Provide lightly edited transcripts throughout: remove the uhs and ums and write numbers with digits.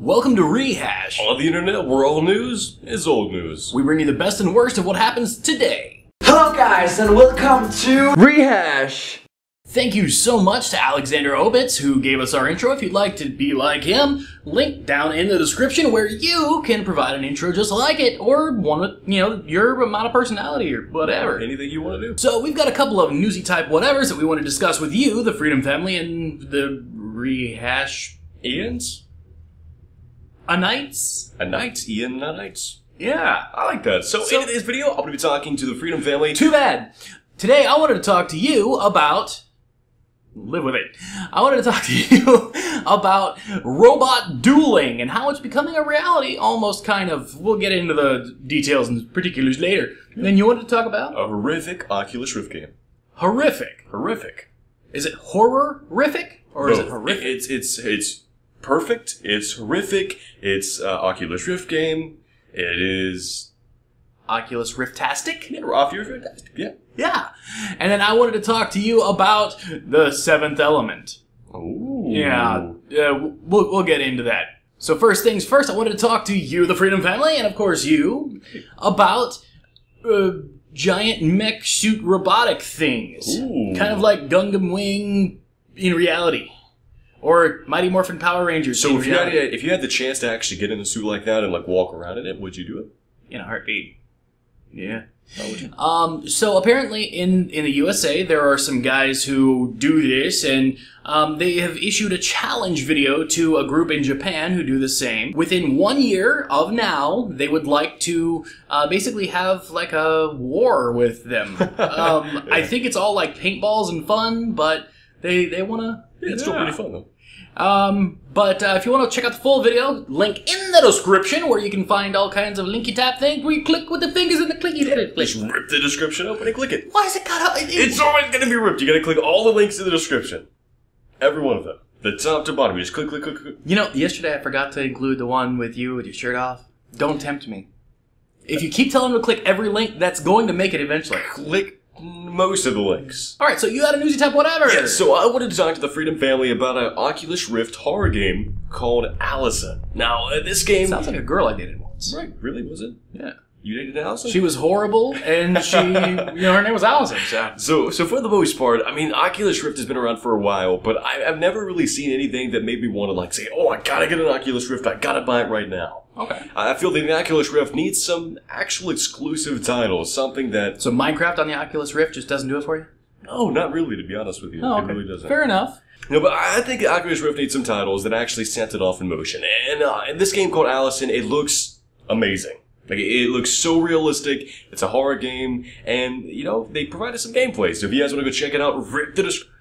Welcome to Rehash. On the internet, where all news is old news. We bring you the best and worst of what happens today. Hello guys, and welcome to Rehash. Thank you so much to Alexander Obitz, who gave us our intro. If you'd like to be like him, link down in the description where you can provide an intro just like it, or one with, you know, your amount of personality or whatever. Anything you want to do. So we've got a couple of newsy type whatevers that we want to discuss with you, the Freedom Family, and the Rehash-ians? Anites? Anites, Ian Anites. Yeah, I like that. So in today's video, I'm going to be talking to the Freedom Family. Too bad. Today, I wanted to talk to you about... live with it. I wanted to talk to you about robot dueling and how it's becoming a reality, almost kind of. We'll get into the details and particulars later. And then you wanted to talk about? A horrific Oculus Rift game. Horrific? Horrific. Is it horror-rific? Or no, is it horrific? It's perfect. It's horrific. It's Oculus Rift game. It is... Oculus Riftastic? Yeah, Oculus Riftastic, yeah. Yeah. And then I wanted to talk to you about The 7th Element. Oh. Yeah. We'll get into that. So first things first, I wanted to talk to you, the Freedom Family, and of course you, about giant mech suit robotic things. Ooh. Kind of like Gundam Wing in reality. Or Mighty Morphin Power Rangers in reality. So if you had the chance to actually get in a suit like that and like walk around in it, would you do it? In a heartbeat. Yeah. So apparently in the USA, there are some guys who do this, and they have issued a challenge video to a group in Japan who do the same. Within 1 year of now, they would like to basically have like a war with them. Yeah. I think it's all like paintballs and fun, but they want to... Yeah, it's still pretty fun though. But if you want to check out the full video, link in the description where you can find all kinds of linky tap things where you click with the fingers and the clicky. Just rip the description open and click it. Why is it gotta... It's always gonna be ripped. You gotta click all the links in the description. Every one of them. The top to bottom. You just click, click, click, click. You know, yesterday I forgot to include the one with you with your shirt off. Don't tempt me. If you keep telling them to click every link, that's going to make it eventually. Click most of the links. Alright, so you had a newsy type whatever! Yeah, so I wanted to talk to the Freedom Family about an Oculus Rift horror game called Allison. Now, this game... sounds like a girl I dated once. Right, really, was it? Yeah. You dated Allison? She was horrible, and she... you know, her name was Allison, so... So for the most part, I mean, Oculus Rift has been around for a while, but I've never really seen anything that made me want to, like, say, oh, I gotta get an Oculus Rift, I gotta buy it right now. Okay. I feel the Oculus Rift needs some actual exclusive titles, something that... So Minecraft on the Oculus Rift just doesn't do it for you? No, not really, to be honest with you. Oh, okay. It really doesn't. Fair enough. No, but I think the Oculus Rift needs some titles that actually set it off in motion. And this game called Allison, it looks amazing. Like, it looks so realistic, it's a horror game, and, you know, they provided some gameplay. So if you guys want to go check it out, rip the description.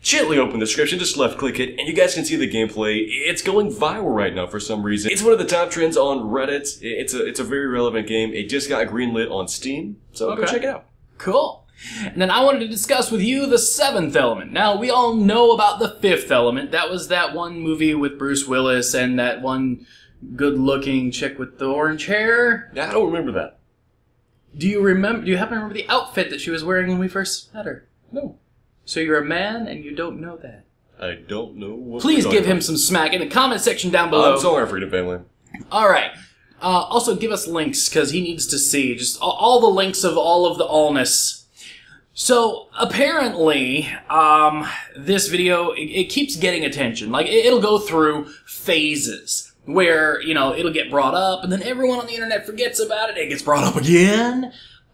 Gently open the description, just left-click it, and you guys can see the gameplay. It's going viral right now for some reason. It's one of the top trends on Reddit. It's a very relevant game. It just got greenlit on Steam, so okay. Go check it out. Cool. And then I wanted to discuss with you The 7th Element. Now, we all know about The 5th Element. That was that one movie with Bruce Willis and that one good-looking chick with the orange hair. I don't remember that. Do you happen to remember the outfit that she was wearing when we first met her? No. So you're a man, and you don't know that. I don't know what... Please give him some smack in the comment section down below. I'm sorry, Freedom Family. All right. Also, give us links, because he needs to see just all the links of all of the allness. So, apparently, this video, it keeps getting attention. Like, it'll go through phases where, you know, it'll get brought up, and then everyone on the internet forgets about it. It gets brought up again.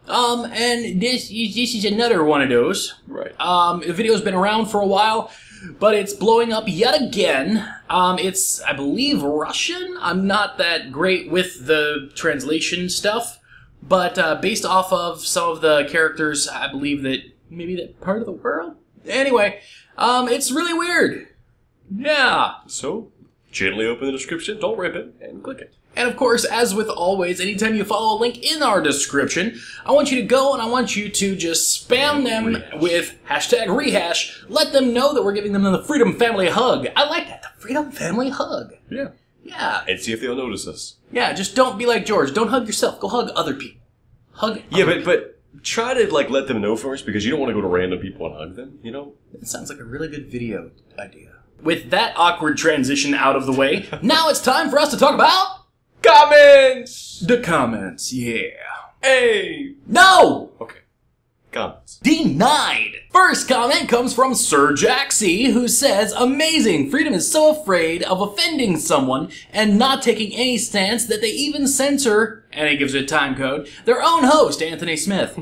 And this is another one of those. Right. The video's been around for a while, but it's blowing up yet again. It's, I believe, Russian. I'm not that great with the translation stuff, but based off of some of the characters, I believe that maybe that part of the world? Anyway, it's really weird. Yeah. So, gently open the description, don't rip it, and click it. And of course, as with always, anytime you follow a link in our description, I want you to go and I want you to just spam them with hashtag rehash. Let them know that we're giving them the Freedom Family hug. I like that. The Freedom Family hug. Yeah. Yeah. And see if they'll notice us. Yeah, just don't be like George. Don't hug yourself. Go hug other people. Hug people. But try to, like, let them know first because you don't want to go to random people and hug them, you know? That sounds like a really good video idea. With that awkward transition out of the way, now it's time for us to talk about... Comments! The comments, yeah. Hey! No! Okay. Comments. Denied! First comment comes from Sir Jaxie, who says, amazing! Freedom is so afraid of offending someone and not taking any stance that they even censor, and he gives it a time code, their own host, Anthony Smith.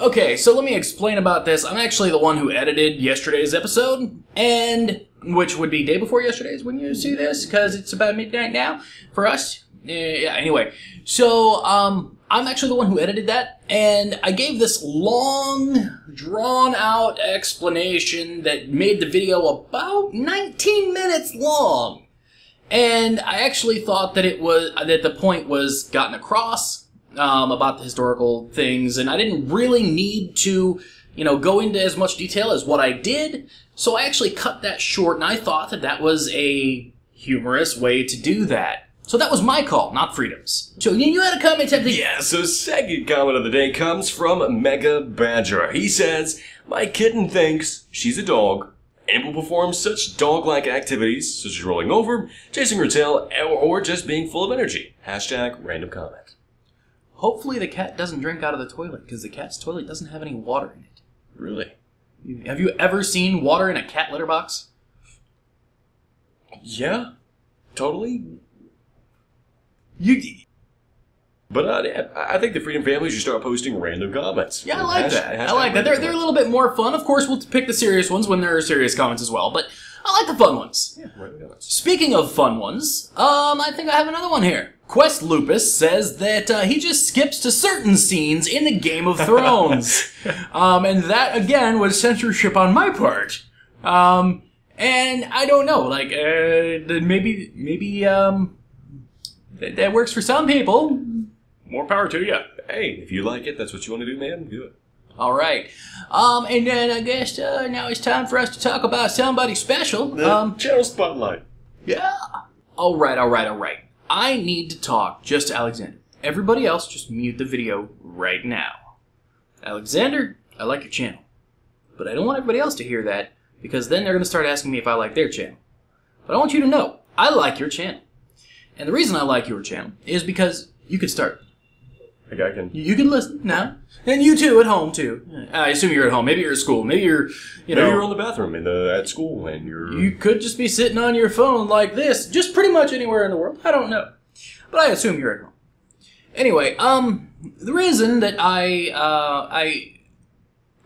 Okay, so let me explain about this. I'm actually the one who edited yesterday's episode, and which would be day before yesterday's when you see this, because it's about midnight now for us. Yeah, anyway. So, I'm actually the one who edited that, and I gave this long, drawn-out explanation that made the video about 19 minutes long. And I actually thought that that the point was gotten across about the historical things, and I didn't really need to, you know, go into as much detail as what I did. So I actually cut that short, and I thought that that was a humorous way to do that. So that was my call, not Freedom's. So you had a comment, Anthony? Yeah, so second comment of the day comes from Mega Badger. He says, my kitten thinks she's a dog and will perform such dog-like activities, such as rolling over, chasing her tail, or just being full of energy. Hashtag random comment. Hopefully the cat doesn't drink out of the toilet, because the cat's toilet doesn't have any water in it. Really? Have you ever seen water in a cat litter box? Yeah, totally. But I think the Freedom family should start posting random comments. Yeah, I like that. I like that. They're a little bit more fun. Of course, we'll pick the serious ones when there are serious comments as well. But I like the fun ones. Yeah, random comments. Speaking of fun ones, I think I have another one here. Quest Lupus says that he just skips to certain scenes in the Game of Thrones. And that, again, was censorship on my part. And I don't know. Like, maybe that works for some people. More power to you. Hey, if you like it, that's what you want to do, man, do it. All right. And then I guess now it's time for us to talk about somebody special. The channel spotlight. Yeah. All right, all right, all right. I need to talk just to Alexander. Everybody else, just mute the video right now. Alexander, I like your channel. But I don't want everybody else to hear that, because then they're going to start asking me if I like their channel. But I want you to know, I like your channel. And the reason I like your channel is because you can start. Okay, I can. You can listen now. And you too, at home too. I assume you're at home. Maybe you're at school. Maybe you're, you know. Maybe you're in the bathroom at school and you're... You could just be sitting on your phone like this, just pretty much anywhere in the world. I don't know. But I assume you're at home. Anyway, the reason that I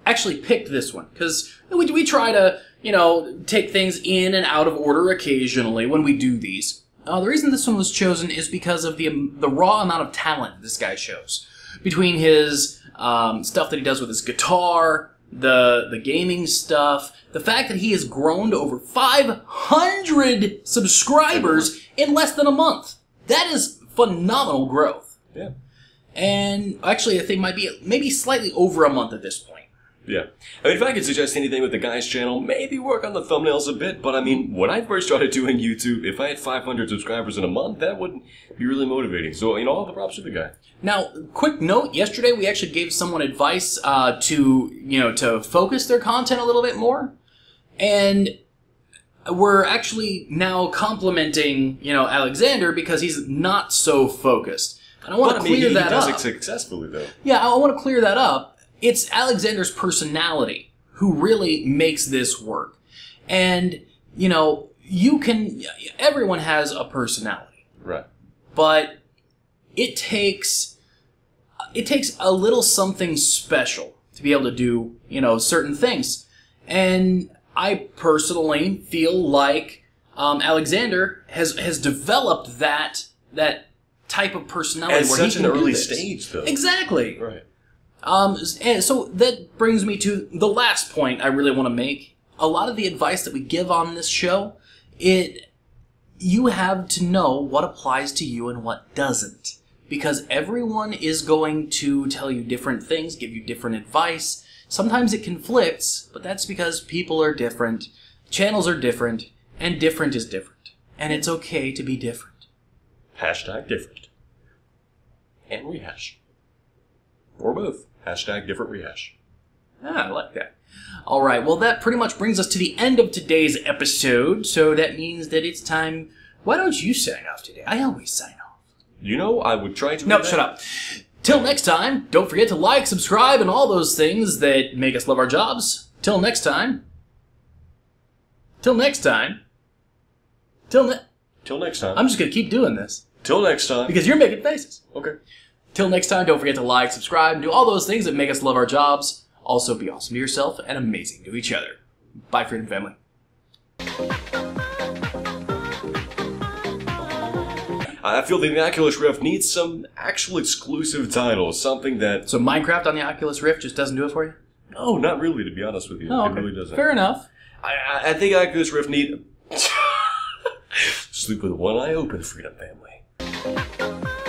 actually picked this one, because we try to, you know, take things in and out of order occasionally when we do these. The reason this one was chosen is because of the raw amount of talent this guy shows. Between his stuff that he does with his guitar, the gaming stuff, the fact that he has grown to over 500 subscribers in less than a month. That is phenomenal growth. Yeah. And actually, I think might be maybe slightly over a month at this point. Yeah. I mean, if I could suggest anything with the guy's channel, maybe work on the thumbnails a bit, but I mean, when I first started doing YouTube, if I had 500 subscribers in a month, that would be really motivating. So, you know, all the props to the guy. Now, quick note, yesterday we actually gave someone advice to focus their content a little bit more, and we're actually now complimenting, you know, Alexander because he's not so focused. And I want to clear that up. He does it successfully, though. Yeah, I want to clear that up. It's Alexander's personality who really makes this work. And, you know, everyone has a personality. Right. But it takes a little something special to be able to do, you know, certain things. And I personally feel like Alexander has developed that type of personality at such an early stage, though. Exactly. Right. And so that brings me to the last point I really want to make. A lot of the advice that we give on this show, you have to know what applies to you and what doesn't. Because everyone is going to tell you different things, give you different advice. Sometimes it conflicts, but that's because people are different, channels are different, and different is different. And it's okay to be different. Hashtag different. And rehash. Or both. Hashtag different rehash. Ah, I like that. All right, well, that pretty much brings us to the end of today's episode, so that means that it's time... Why don't you sign off today? I always sign off. You know, I would try to... No, shut up. Till next time, don't forget to like, subscribe, and all those things that make us love our jobs. Till next time. Till next time. Till next time. I'm just going to keep doing this. Till next time. Because you're making faces. Okay. Till next time, don't forget to like, subscribe, and do all those things that make us love our jobs. Also, be awesome to yourself and amazing to each other. Bye, friend and family. I feel the Oculus Rift needs some actual exclusive titles, something that... So Minecraft on the Oculus Rift just doesn't do it for you? No, not really, to be honest with you. Oh, okay. It really doesn't. Fair enough. I think Oculus Rift need... Sleep with one eye open, Freedom Family.